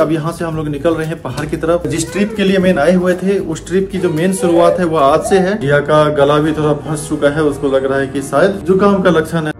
अब यहाँ से हम लोग निकल रहे हैं पहाड़ की तरफ। जिस ट्रिप के लिए मेन आए हुए थे उस ट्रिप की जो मेन शुरुआत है वो आज से है। जिया का गला भी थोड़ा फंस चुका है, उसको लग रहा है कि शायद जुकाम का लक्षण है।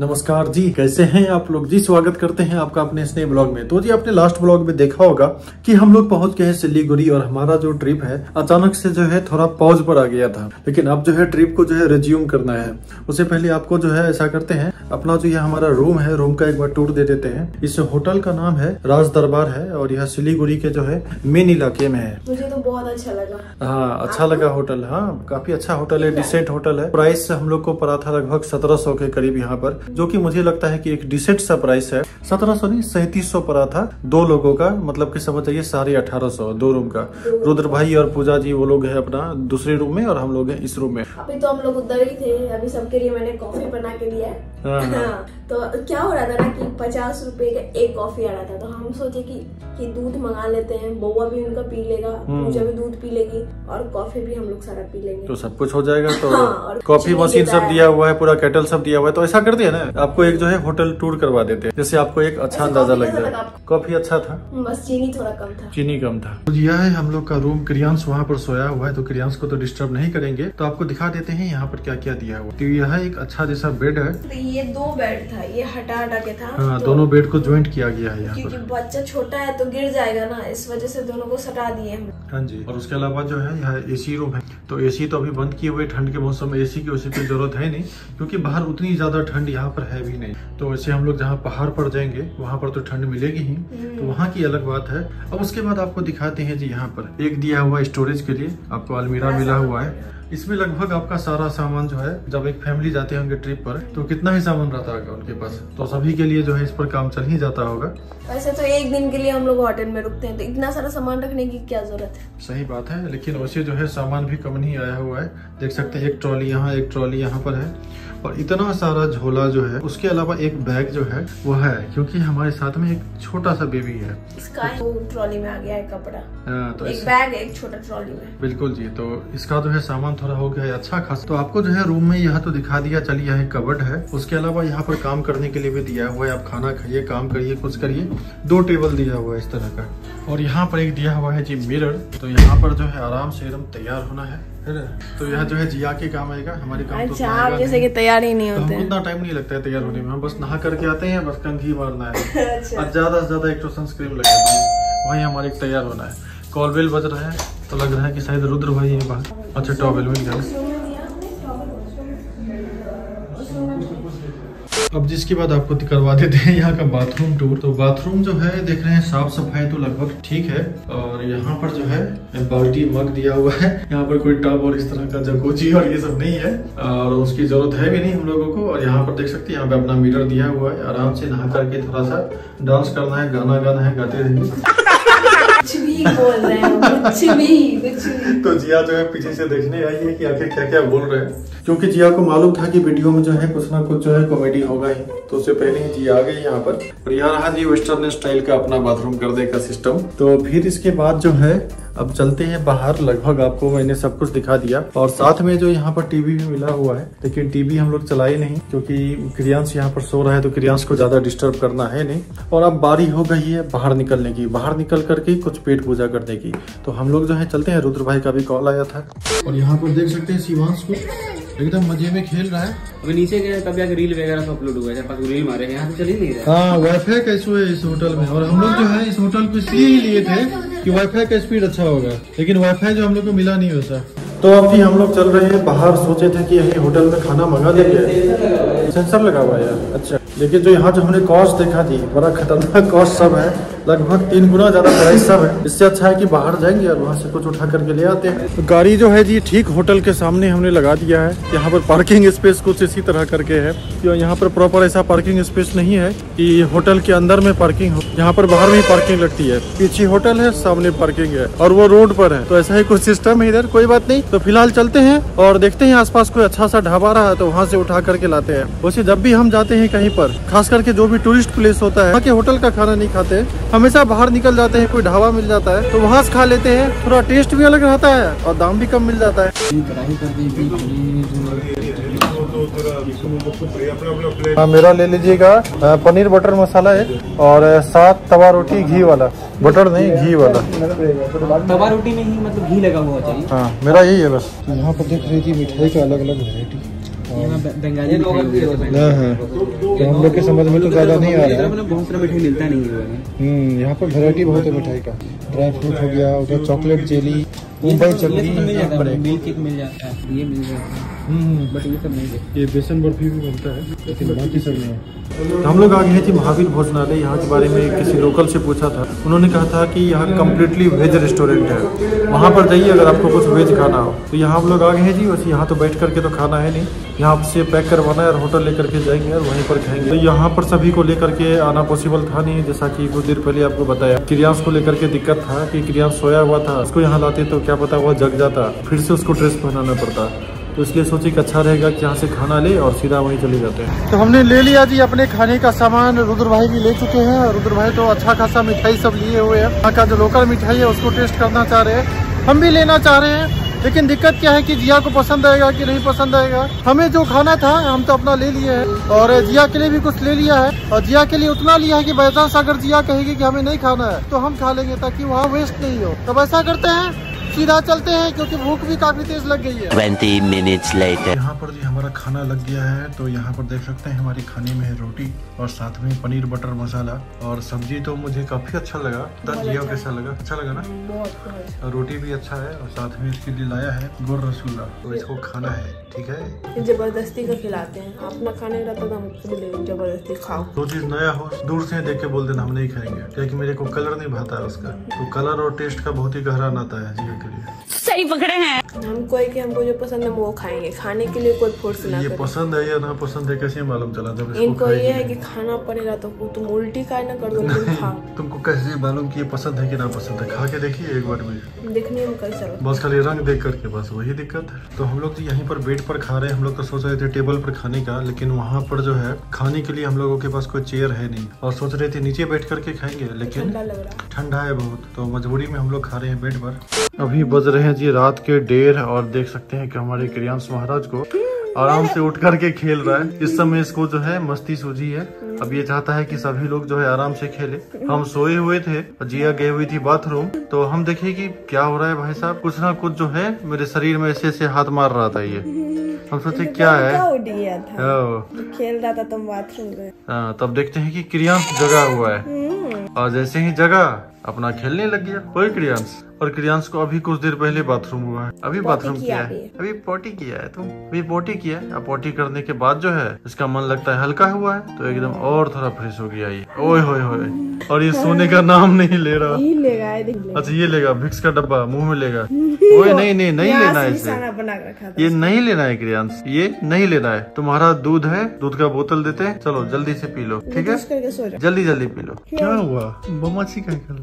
नमस्कार जी, कैसे हैं आप लोग जी, स्वागत करते हैं आपका अपने इस नए ब्लॉग में। तो जी आपने लास्ट ब्लॉग में देखा होगा कि हम लोग पहुंच गए हैं सिलीगुड़ी और हमारा जो ट्रिप है अचानक से जो है थोड़ा पॉज पर आ गया था, लेकिन अब जो है ट्रिप को जो है रिज्यूम करना है। उससे पहले आपको जो है ऐसा करते हैं, अपना जो यह हमारा रूम है रूम का एक बार टूर दे देते हैं। इस होटल का नाम है राज दरबार है और यह सिलीगुड़ी के जो है मेन इलाके में है। मुझे तो बहुत अच्छा लगा। हाँ, अच्छा लगा होटल। हाँ, काफी अच्छा होटल है, डिसेंट होटल है। प्राइस हम लोग को पड़ा था लगभग 1700 के करीब यहाँ पर, जो कि मुझे लगता है कि एक डिसेंट सा प्राइस है। 1700 नहीं 3700 पड़ा था दो लोगों का, मतलब कि समझ जाइए 1850 दो रूम का। रुद्र भाई और पूजा जी वो लोग है अपना दूसरे रूम में और हम लोग हैं इस रूम में। अभी तो हम लोग उधर ही थे, अभी सबके लिए मैंने कॉफी बना के दिया है। हाँ, तो क्या हो रहा था ना कि 50 रुपए का एक कॉफी आ रहा था, तो हम सोचे कि दूध मंगा लेते हैं, बउआ भी उनका पी लेगा, पूजा भी दूध पी लेगी और कॉफी भी हम लोग सारा पी लेंगे, तो सब कुछ हो जाएगा। तो हाँ, कॉफी मशीन सब दिया हुआ है, पूरा केटल सब दिया हुआ है। तो ऐसा कर दिया ना, आपको एक जो है होटल टूर करवा देते हैं, जैसे आपको एक अच्छा अंदाजा लग जाए। कॉफी अच्छा था, बस चीनी थोड़ा कम था। चीनी कम था। यह है हम लोग का रूम। क्रियांश वहाँ पर सोया हुआ है, तो क्रियांश को तो डिस्टर्ब नहीं करेंगे। तो आपको दिखा देते हैं यहाँ पर क्या क्या दिया हुआ। तो यह एक अच्छा जैसा बेड है, ये 2 बेड था, ये हटा के था। हाँ, तो दोनों बेड को ज्वाइंट किया गया है यहाँ पर, क्योंकि बच्चा छोटा है तो गिर जाएगा ना, इस वजह से दोनों को सटा दिए हम। हाँ जी। और उसके अलावा जो है यहाँ एसी रूम है, तो एसी तो अभी बंद किए हुए, ठंड के मौसम में एसी की वैसे कोई जरूरत है नहीं, क्योंकि बाहर उतनी ज्यादा ठंड यहाँ पर है भी नहीं। तो वैसे हम लोग जहाँ पहाड़ पर जाएंगे वहाँ पर तो ठंड मिलेगी ही, तो वहाँ की अलग बात है। अब उसके बाद आपको दिखाते हैं जी यहाँ पर एक दिया हुआ स्टोरेज के लिए आपको अलमीरा मिला हुआ है। इसमें लगभग आपका सारा सामान जो है, जब एक फैमिली जाते होंगे ट्रिप पर तो कितना ही सामान रहता होगा उनके पास, तो सभी के लिए जो है इस पर काम चल ही जाता होगा। वैसे तो एक दिन के लिए हम लोग होटल में रुकते हैं, तो इतना सारा सामान रखने की क्या जरूरत है। सही बात है, लेकिन वैसे जो है सामान भी कम नहीं आया हुआ है। देख सकते हैं एक ट्रॉली यहाँ पर है और इतना सारा झोला जो है। उसके अलावा एक बैग जो है वो है, क्योंकि हमारे साथ में एक छोटा सा बेबी है, इसका ट्रॉली में आ गया है कपड़ा। तो एक बैग एक छोटा ट्रॉली में। बिल्कुल जी, तो इसका जो है सामान थोड़ा हो गया है अच्छा खास। तो आपको जो है रूम में यह तो दिखा दिया। चलिए, यह कबर्ड है। उसके अलावा यहाँ पर काम करने के लिए भी दिया हुआ है, आप खाना खाइए, काम करिए, कुछ करिए। 2 टेबल दिया हुआ है इस तरह का। और यहाँ पर एक दिया हुआ है जी मिरर, तो यहाँ पर जो है आराम से एकदम तैयार होना है। तो यह जो है जिया के काम आएगा, हमारे काम। अच्छा, आप जैसे कि तैयार ही नहीं होते, उतना टाइम नहीं लगता है तैयार होने में, हम बस नहा करके आते हैं, बस कंघी मारना है। अच्छा। और ज्यादा से ज्यादा एक तो सनस्क्रीन लगाना है, वही हमारे तैयार होना है। कॉल बेल बज रहा है, तो लग रहा है कि शायद रुद्र भाई है बाहर। अच्छा, टॉवेल मिल गया। अब जिसके बाद आपको करवा देते हैं यहाँ का बाथरूम टूर। तो बाथरूम जो है देख रहे हैं साफ सफाई तो लगभग ठीक है, और यहाँ पर जो है बाल्टी मग दिया हुआ है। यहाँ पर कोई टब और इस तरह का जगोजी और ये सब नहीं है, और उसकी जरूरत है भी नहीं हम लोगों को। और यहाँ पर देख सकते हैं यहाँ पे अपना मिरर दिया हुआ है, आराम से नहा करके थोड़ा सा डांस करना है, गाना गाना है, गाते रहेंगे। कुछ भी बोल रहे हैं, कुछ भी। तो जिया जो है पीछे से देखने आई है कि आखिर क्या क्या बोल रहे हैं, क्योंकि जिया को मालूम था कि वीडियो में जो है कुछ ना कुछ जो है कॉमेडी होगा ही, तो उससे पहले ही जिया आ गई यहाँ पर। और यहाँ रहा जी वेस्टर्न स्टाइल का अपना बाथरूम करने का सिस्टम। तो फिर इसके बाद जो है अब चलते हैं बाहर। लगभग आपको मैंने सब कुछ दिखा दिया, और साथ में जो यहाँ पर टीवी भी मिला हुआ है, लेकिन टीवी हम लोग चलाए नहीं, क्योंकि क्रियांश यहाँ पर सो रहा है, तो क्रियांश को ज्यादा डिस्टर्ब करना है नहीं। और अब बारी हो गई है बाहर निकलने की, बाहर निकल करके कुछ पेट पूजा करने की। तो हम लोग जो है चलते हैं। रुद्र भाई का भी कॉल आया था, और यहाँ पर देख सकते हैं शिवांश को एकदम मजे में खेल रहा है। अभी नीचे गए तब जाके रील वगैरह सब अपलोड हुआ है, जब तक रील मारे यहाँ से चल ही नहीं रहा। हाँ, वाईफाई कैसे है इस होटल में, और हम लोग जो है इस होटल को इसलिए लिए थे कि वाईफाई का स्पीड अच्छा होगा, लेकिन वाईफाई जो हम लोग को मिला नहीं होता। तो अभी हम लोग चल रहे हैं बाहर, सोचे थे कि यही होटल में खाना मंगा लेंगे, सेंसर लगा हुआ है। अच्छा, लेकिन जो यहाँ जो हमने कॉस्ट देखा थी, बड़ा खतरनाक कॉस्ट सब है, लगभग 3 गुना ज्यादा प्राइस सब है। इससे अच्छा है कि बाहर जाएंगे और वहाँ से कुछ उठा करके ले आते हैं। तो गाड़ी जो है जी ठीक होटल के सामने हमने लगा दिया है। यहाँ पर पार्किंग स्पेस कुछ इसी तरह करके है, यहाँ पर प्रॉपर ऐसा पार्किंग स्पेस नहीं है कि होटल के अंदर में पार्किंग हो, यहाँ पर बाहर में ही पार्किंग लगती है। पीछे होटल है, सामने पार्किंग है, और वो रोड पर है, तो ऐसा ही कुछ सिस्टम है इधर। कोई बात नहीं, तो फिलहाल चलते हैं और देखते हैं आसपास कोई अच्छा सा ढाबा रहा है तो वहाँ से उठा करके लाते हैं। वैसे जब भी हम जाते हैं कहीं पर पर खास करके जो भी टूरिस्ट प्लेस होता है वहाँ के होटल का खाना नहीं खाते, हमेशा बाहर निकल जाते हैं, कोई ढाबा मिल जाता है तो वहाँ से खा लेते हैं। थोड़ा टेस्ट भी अलग रहता है और दाम भी कम मिल जाता है। मेरा ले लीजिएगा पनीर बटर मसाला है और 7 तवा रोटी घी वाला, बटर नहीं घी वाला, तवा रोटी में ही मतलब घी लगा हुआ चाहिए। हाँ मेरा यही है बस। यहाँ पर देख रही थी मिठाई का अलग अलग वेरायटी, बंगाली मिठाई हम लोग के समझ में तो ज्यादा नहीं आ रहा है, बहुत सारा मिठाई मिलता नहीं है यहाँ पर, वैरायटी बहुत है मिठाई का। ड्राई फ्रूट हो गया, उधर chocolate jelly, Mumbai chutney, milk cake मिल जाता है, ये मिल जाता है बट ये सब नहीं है। ये बेसन बर्फी भी बनता है लेकिन बाकी सब नहीं है। हम लोग आ गए थे महावीर भोजनालय। यहाँ के बारे में किसी लोकल से पूछा था, उन्होंने कहा था कि यहाँ कम्प्लीटली वेज रेस्टोरेंट है, वहाँ पर जाइए अगर आपको कुछ वेज खाना हो। तो यहाँ हम लोग आ गए हैं जी, बस यहाँ तो बैठ करके तो खाना है नहीं, यहाँ आपसे पैक करवाना है और होटल लेकर के जाएंगे और वहीं पर खाएंगे। तो यहाँ पर सभी को लेकर के आना पॉसिबल था नहीं, जैसा कि कुछ देर पहले आपको बताया क्रियांश को लेकर के दिक्कत था कि क्रियांश सोया हुआ था, उसको यहाँ लाते तो क्या पता वह जग जाता, फिर से उसको ड्रेस पहनाना पड़ता, तो इसलिए सोचे कि अच्छा रहेगा कि यहाँ से खाना ले और सीधा वहीं चले जाते हैं। तो हमने ले लिया जी अपने खाने का सामान, रुद्र भाई भी ले चुके हैं और रुद्र भाई तो अच्छा खासा मिठाई सब लिए हुए हैं। यहाँ का जो लोकल मिठाई है उसको टेस्ट करना चाह रहे हैं, हम भी लेना चाह रहे हैं, लेकिन दिक्कत क्या है कि जिया को पसंद आएगा कि नहीं पसंद आएगा। हमें जो खाना था हम तो अपना ले लिए है और जिया के लिए भी कुछ ले लिया है, और जिया के लिए उतना लिया है कि बायचांस अगर जिया कहेगी कि हमें नहीं खाना है तो हम खा लेंगे ताकि वहाँ वेस्ट नहीं हो। तब ऐसा करते हैं सीधा चलते हैं क्योंकि भूख भी काफी तेज लग गई है। 20 मिनट्स लेटर यहाँ पर जी हमारा खाना लग गया है। तो यहाँ पर देख सकते हैं हमारे खाने में है रोटी और साथ में पनीर बटर मसाला और सब्जी। तो मुझे काफी अच्छा लगा, तजिया कैसा लगा? अच्छा लगा ना? और रोटी भी अच्छा है और साथ में इसके लिए लाया है गुड़ रसगुल्ला, तो इसको खाना है। ठीक है, जबरदस्ती का खिलाते हैं, अपना खाने का तो जबरदस्ती खाओ। जो चीज नया हो दूर से देख के बोल देना हम नहीं खाएंगे, क्योंकि मेरे को कलर नहीं भाता है उसका, तो कलर और टेस्ट का बहुत ही गहरा नाता है। सही पकड़े हैं हमको, कि हमको जो पसंद है वो खाएंगे, खाने के लिए कोई फोर्स ना करें। ये पसंद है या ना पसंद है कैसे मालूम चला था इनको? ये है कि खाना पड़ेगा तो तुम उल्टी का ना कर दो, तुम खा। तुमको कैसे मालूम कि ये पसंद है कि ना पसंद है? खा के देखिए एक बार में, देखने में कैसा लगता है बस, खाली रंग देख करके बस वही दिक्कत है। तो हम लोग यहीं पर बेड पर खा रहे हैं, हम लोग तो सोच रहे थे टेबल पर खाने का, लेकिन वहाँ पर जो है खाने के लिए हम लोगों के पास कोई चेयर है नहीं और सोच रहे थे नीचे बैठ करके खाएंगे, लेकिन ठंडा है बहुत, तो मजबूरी में हम लोग खा रहे हैं बेड पर। अभी बज रहे हैं जी रात के 1:30 और देख सकते हैं कि हमारे क्रियांश महाराज को आराम से उठ करके खेल रहा है। इस समय इसको जो है मस्ती सूझी है, अब ये चाहता है कि सभी लोग जो है आराम से खेले। हम सोए हुए थे, जिया गई हुई थी बाथरूम, तो हम देखे कि क्या हो रहा है भाई साहब, कुछ ना कुछ जो है मेरे शरीर में ऐसे ऐसे हाथ मार रहा था। ये हम सोचे क्या है, खेल रहा था तुम बाथरूम में। तब देखते है कि क्रियांश जगा हुआ है और जैसे ही जगा अपना खेलने लग गया कोई क्रियांश, और क्रियांश को अभी कुछ देर पहले बाथरूम हुआ है, अभी बाथरूम किया है, अभी पोटी किया है, तुम अभी पोटी किया है। अब पोटी करने के बाद जो है इसका मन लगता है हल्का हुआ है तो एकदम और थोड़ा फ्रेश हो गया ये। ओए होए होए, और ये सोने का नाम नहीं ले रहा, ये लेगा, अच्छा ये लेगा भिक्स का डब्बा मुँह में लेगा। ओए नहीं नहीं नहीं लेना है इसे, ये नहीं लेना है क्रियांश, ये नहीं लेना है। तुम्हारा दूध है, दूध का बोतल देते हैं, चलो जल्दी से पी लो। ठीक है, जल्दी जल्दी पी लो। क्या हुआ बमाची क्या कर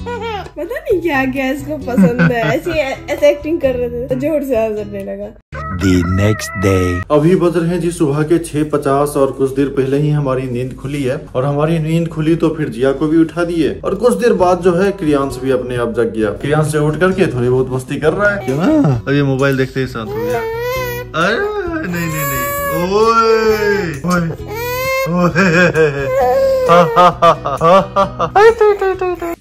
पता नहीं क्या क्या इसको पसंद है, ऐसे एक्टिंग कर रहे थे जोर से आवाज करने लगा। The next day. अभी बज रहे हैं जी सुबह के 6:50 और कुछ देर पहले ही हमारी नींद खुली है, और हमारी नींद खुली तो फिर जिया को भी उठा दिए और कुछ देर बाद जो है क्रियांश भी अपने आप जग गया। क्रियांश से उठ करके थोड़ी बहुत मस्ती कर रहा है, क्यों ना? अब ये मोबाइल देखते ही साथ हो गया। अरे नहीं नहीं नहीं,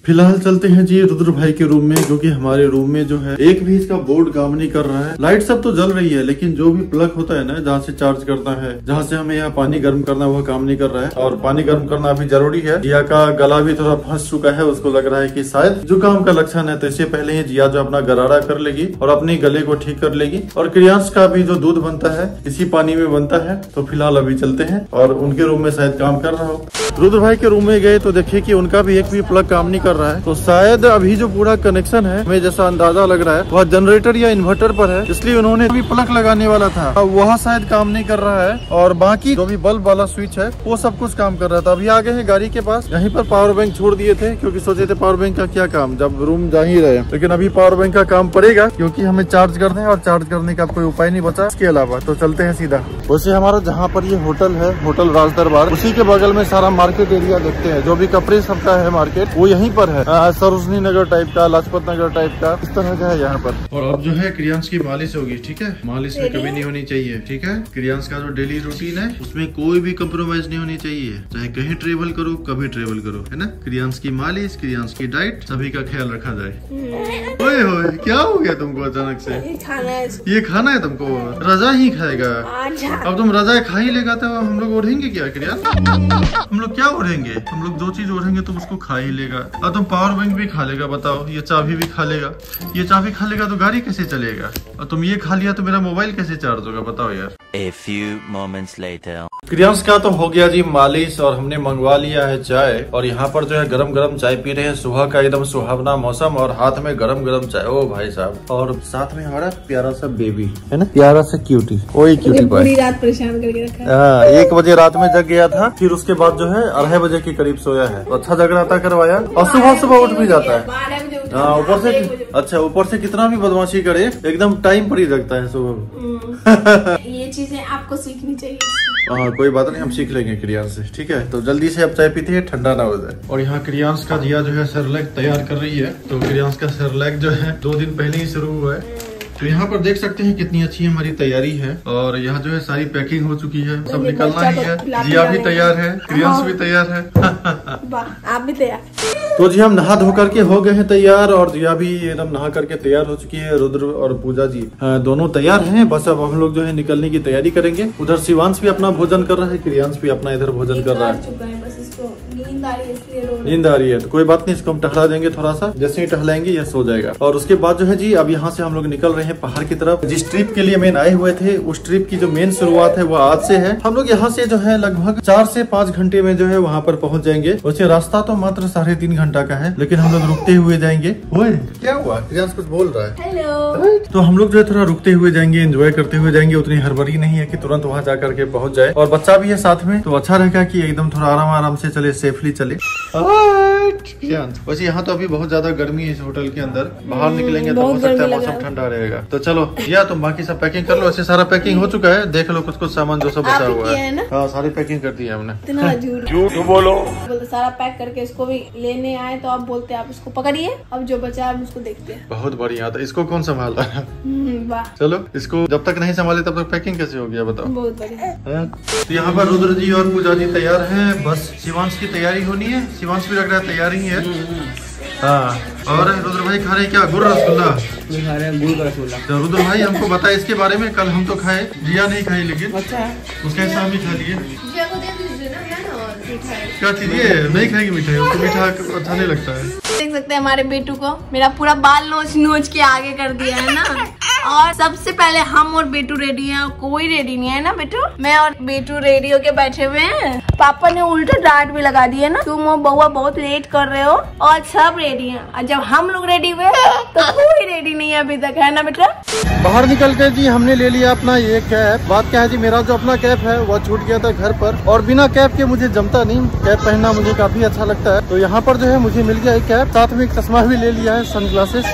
फिलहाल चलते हैं जी रुद्र भाई के रूम में, क्योंकि हमारे रूम में जो है एक भी इसका बोर्ड काम नहीं कर रहा है। लाइट सब तो जल रही है, लेकिन जो भी प्लग होता है ना, जहाँ से चार्ज करता है, जहाँ से हमें यहाँ पानी गर्म करना, वह काम नहीं कर रहा है, और पानी गर्म करना अभी जरूरी है। जिया का गला भी थोड़ा फंस चुका है, उसको लग रहा है कि शायद जुकाम का लक्षण है, तो इससे पहले ही जिया जो अपना गरारा कर लेगी और अपने गले को ठीक कर लेगी। और क्रियांश का भी जो दूध बनता है इसी पानी में बनता है, तो फिलहाल अभी चलते हैं और उनके रूम में शायद काम कर रहा हो। रुद्र भाई के रूम में गए तो देखे कि उनका भी एक भी प्लग काम नहीं कर रहा है। तो शायद अभी जो पूरा कनेक्शन है, हमें जैसा अंदाजा लग रहा है, वह जनरेटर या इन्वर्टर पर है, इसलिए उन्होंने भी प्लग लगाने वाला था, वह शायद काम नहीं कर रहा है। और बाकी जो भी बल्ब वाला स्विच है वो सब कुछ काम कर रहा था। अभी आगे है गाड़ी के पास, यहीं पर पावर बैंक छोड़ दिए थे क्योंकि सोचे थे पावर बैंक का क्या काम जब रूम जा ही रहे, लेकिन अभी पावर बैंक का काम पड़ेगा क्योंकि हमें चार्ज करने और चार्ज करने का कोई उपाय नहीं बचा इसके अलावा। तो चलते हैं सीधा। वैसे हमारा जहाँ पर ये होटल है, होटल राज दरबार, उसी के बगल में सारा मार्केट एरिया देखते हैं। जो भी कपड़े सबका है मार्केट वो यहीं पर है, सरोजनी नगर टाइप का, लाजपत नगर टाइप का, इस तरह का है यहाँ पर। और अब जो है क्रियांश की मालिश होगी, ठीक है, मालिश में कभी नहीं होनी चाहिए, ठीक है। क्रियांश का जो डेली रूटीन है उसमें कोई भी कम्प्रोमाइज नहीं होनी चाहिए, चाहे कहीं ट्रेवल करो, कभी ट्रेवल करो, है ना। क्रियांश की मालिश, क्रियांश की डाइट, सभी का ख्याल रखा जाए। ओए होए, क्या हो गया तुमको अचानक से? ये खाना है तुमको, रजा ही खाएगा। अब तुम रजा खा ही लेगा तो हम लोग ओढ़ेंगे क्या क्रियांश? हम लोग क्या ओढ़ेंगे? हम लोग जो चीज ओढ़ेंगे तुम उसको खा ही लेगा। अब तुम पावर बैंक भी खा लेगा, बताओ, ये चाबी भी खा लेगा। ये चाबी खा लेगा तो गाड़ी कैसे चलेगा, और तुम ये खा लिया तो मेरा मोबाइल कैसे चार्ज होगा, बताओ यार। A few moments later. Kriyansh का तो हो गया जी मालिश, और हमने मंगवा लिया है चाय, और यहाँ पर जो है गरम गरम चाय पी रहे हैं। सुबह का एकदम सुहावना मौसम और हाथ में गरम गरम चाय, ओ भाई साहब। और साथ में हमारा प्यारा सा बेबी है ना, प्यारा सा क्यूटी, ओए क्यूटी भाई, पूरी रात परेशान करके रखा है। 1 बजे रात में जग गया था, फिर उसके बाद जो है 2:30 बजे के करीब सोया है। अच्छा जगराता करवाया, और सुबह सुबह उठ भी जाता है। हाँ, ऊपर से, अच्छा ऊपर से कितना भी बदमाशी करे एकदम टाइम पर ही रखता है सुबह। ये चीजें आपको सीखनी चाहिए। हाँ, कोई बात नहीं, हम सीख लेंगे क्रियांश से, ठीक है। तो जल्दी से अब चाय पीते हैं, ठंडा ना हो जाए। और यहाँ क्रियांश का जिया जो है सेरेलैक तैयार कर रही है। तो क्रियांश का सेरेलैक जो है 2 दिन पहले ही शुरू हुआ है। तो यहाँ पर देख सकते हैं कितनी अच्छी हमारी तैयारी है, और यहाँ जो है सारी पैकिंग हो चुकी है, सब निकलना ही है। जिया भी तैयार है, क्रियांश भी तैयार है, आप भी तैयार। तो जी हम नहा धो करके हो गए हैं तैयार, और जिया भी एकदम नहा करके तैयार हो चुकी है। रुद्र और पूजा जी दोनों तैयार हैं। बस अब हम लोग जो है निकलने की तैयारी करेंगे। उधर शिवांश भी अपना भोजन कर रहा है, क्रियांश भी अपना इधर भोजन कर रहा है। बस इसको नींद आ रही है, तो कोई बात नहीं, इसको हम टहला देंगे थोड़ा सा। जैसे ही टहलाएंगे यह सो जाएगा। और उसके बाद जो है जी अब यहाँ से हम लोग निकल रहे हैं पहाड़ की तरफ। जिस ट्रिप के लिए मेन आए हुए थे, उस ट्रिप की जो मेन शुरुआत है वो आज से है। हम लोग यहाँ से जो है लगभग 4 से 5 घंटे में जो है वहाँ पर पहुँच जाएंगे। वैसे रास्ता तो मात्र 3.5 घंटा का है, लेकिन हम लोग रुकते हुए जाएंगे। क्या हुआ, क्रियांश कुछ बोल रहा है? हेलो। तो हम लोग जो है थोड़ा रुकते हुए जाएंगे, एंजॉय करते हुए जाएंगे। उतनी हड़बड़ी नहीं है कि तुरंत वहाँ जा करके पहुँच जाए, और बच्चा भी है साथ में, तो अच्छा रहेगा कि एकदम थोड़ा आराम आराम से चले, सेफली चले। वैसे यहाँ तो अभी बहुत ज्यादा गर्मी है इस होटल के अंदर, बाहर निकलेंगे तो हो सकता है मौसम ठंडा रहेगा। तो चलो या तुम बाकी सब पैकिंग कर लो। ऐसे सारा पैकिंग हो चुका है, देख लो कुछ कुछ सामान जो सब बचा हुआ है। हाँ, सारी पैकिंग कर दी है हमने। झूठ बोलो, सारा पैक करके इसको भी लेने आए तो आप बोलते आप इसको पकड़िए, अब जो बचा आप उसको देखते हैं। बहुत बढ़िया था, इसको कौन संभाल रहा है? चलो, इसको जब तक नहीं संभाले तब तक पैकिंग कैसे हो गया, बताओ। बहुत बढ़िया। तो यहाँ पर रुद्र जी और पूजा जी तैयार है, बस शिवांश की तैयारी होनी है। शिवांश भी लग रहा है तैयार ही है। हाँ, और रुद्र भाई खा रहे क्या? गुड़ रसगुल्ला खा रहे हैं, गुड़ का रसगुल्ला। तो रुद्र भाई हमको बताए इसके बारे में, कल हम तो खाए, जिया नहीं खाई, लेकिन उसका हिस्सा भी खा लिए। क्या चीज ये नहीं खाएगी मिठाई, उसको मीठा अच्छा नहीं लगता है। देख सकते हैं हमारे बेटू को, मेरा पूरा बाल नोच नोच के आगे कर दिया है ना। और सबसे पहले हम और बेटू रेडी हैं, कोई रेडी नहीं है ना बेटू। मैं और बेटू रेडी होके बैठे हुए हैं। पापा ने उल्टा डांट भी लगा दी है ना, तुम और बउआ बहुत लेट कर रहे हो, और सब रेडी हैं। और जब हम लोग रेडी हुए तो कोई रेडी नहीं है अभी तक, है ना बेटा। बाहर निकल के जी हमने ले लिया अपना ये कैप। बात क्या है जी, मेरा जो अपना कैप है वह छूट गया था घर पर, और बिना कैप के मुझे जमता नहीं। कैप पहनना मुझे काफी अच्छा लगता है, तो यहाँ पर जो है मुझे मिल गया एक कैप। साथ में एक चश्मा भी ले लिया है, सन ग्लासेस।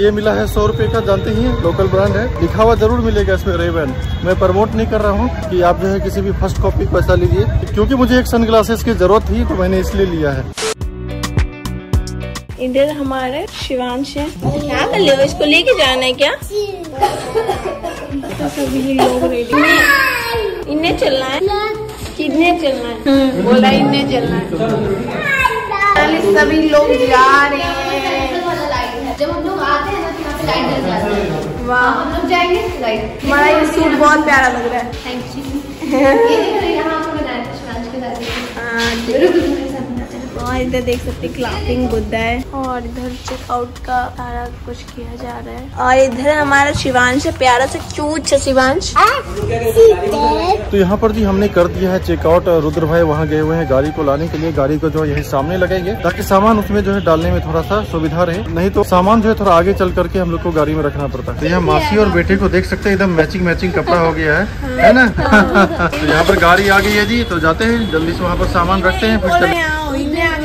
ये मिला है 100 रुपए का, जानते ही लोकल ब्रांड है, लिखा हुआ जरूर मिलेगा इसमें रेबन। मैं प्रमोट नहीं कर रहा हूँ कि आप जो है किसी भी फर्स्ट कॉपी का पैसा लीजिए, क्योंकि मुझे एक सन ग्लासेस की जरूरत थी तो मैंने इसलिए लिया है। इधर हमारे शिवांश है, क्या कर ले, इसको लेके जाना है क्या? तो सभी लोग रेडी, इन्हें चलना है, कितने चलना है बोला, इन्हें चलना है। सभी लोग जा रहे हैं। जब हम लोग आते हैं ना तो यहाँ पे लाइट जल जाती है। वाह, हम लोग जाएंगे लाइट। हमारा ये सूट बहुत प्यारा लग रहा है, थैंक यू। यहाँ पे बनाया शिवांश के साथ। इधर देख सकते क्लापिंग बुद्धा है और इधर चेकआउट का सारा कुछ किया जा रहा है। और इधर हमारा शिवांश है, प्यारा सा चूच है शिवांश। तो यहाँ पर भी हमने कर दिया है चेकआउट। रुद्र भाई वहाँ गए हुए हैं गाड़ी को लाने के लिए। गाड़ी को जो यही सामने लगेंगे ताकि सामान उसमें जो है डालने में थोड़ा सा सुविधा रहे, नहीं तो सामान जो है थोड़ा आगे चल करके हम लोग को गाड़ी में रखना पड़ता है। तो यहाँ मासी और बेटे को देख सकते हैं, एकदम मैचिंग मैचिंग कपड़ा हो गया है ना। तो यहाँ पर गाड़ी आ गई है जी, तो जाते हैं जल्दी से वहाँ पर सामान रखते हैं।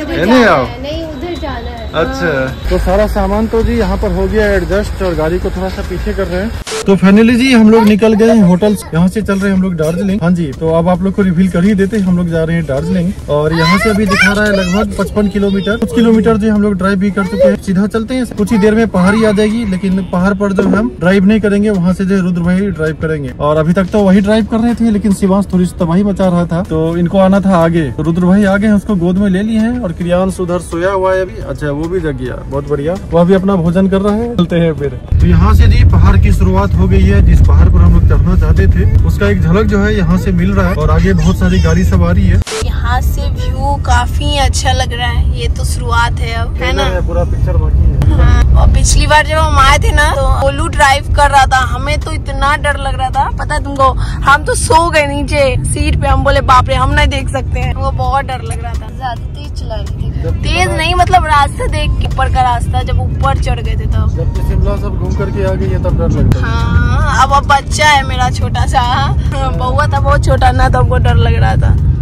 नहीं आओ, नहीं उधर जाना है। अच्छा, तो सारा सामान तो जी यहाँ पर हो गया एडजस्ट और गाड़ी को थोड़ा सा पीछे कर रहे हैं। तो फाइनली जी हम लोग निकल गए होटल, यहाँ से चल रहे हैं हम लोग दार्जिलिंग। हाँ जी, तो अब आप लोग को रिवील कर ही देते हैं, हम लोग जा रहे हैं दार्जिलिंग। और यहाँ से अभी दिखा रहा है लगभग 55 किलोमीटर। कुछ किलोमीटर जो हम लोग ड्राइव भी कर चुके हैं। सीधा चलते हैं, कुछ ही देर में पहाड़ी आ जाएगी, लेकिन पहाड़ पर जो हम ड्राइव नहीं करेंगे, वहाँ से जो रुद्र भाई ड्राइव करेंगे। और अभी तक तो वही ड्राइव कर रहे थे, लेकिन शिवांश थोड़ी सी तबाही मचा रहा था, तो इनको आना था आगे। तो रुद्र भाई आ गए, उसको गोद में ले लिए हैं। और क्रियांश उधर सोया हुआ है अभी, अच्छा वो भी जग गया, बहुत बढ़िया। वह भी अपना भोजन कर रहा है। चलते है फिर। तो यहाँ से जी पहाड़ की शुरुआत हो गई है। जिस पहाड़ पर हम लोग चढ़ना चाहते थे उसका एक झलक जो है यहाँ से मिल रहा है। और आगे बहुत सारी गाड़ी सब आ रही है। यहाँ से व्यू काफी अच्छा लग रहा है। ये तो शुरुआत है अब, है ना, पूरा पिक्चर बाकी है। हाँ। और पिछली बार जब हम आए थे ना, तो ओलू ड्राइव कर रहा था, हमें तो इतना डर लग रहा था, पता है तुमको, हम तो सो गए नीचे सीट पे। हम बोले बाप रे, हम नहीं देख सकते हैं, वो बहुत डर लग रहा था। ज्यादा तेज चला रही थी, तेज नहीं मतलब रास्ता देख के, ऊपर का रास्ता। जब ऊपर चढ़ गए थे तब शिमला सब घूम करके आ गई है, तब डर लगता है। हाँ, अब बच्चा है मेरा छोटा सा, बउआ था बहुत छोटा ना, तो हमको डर लग रहा था।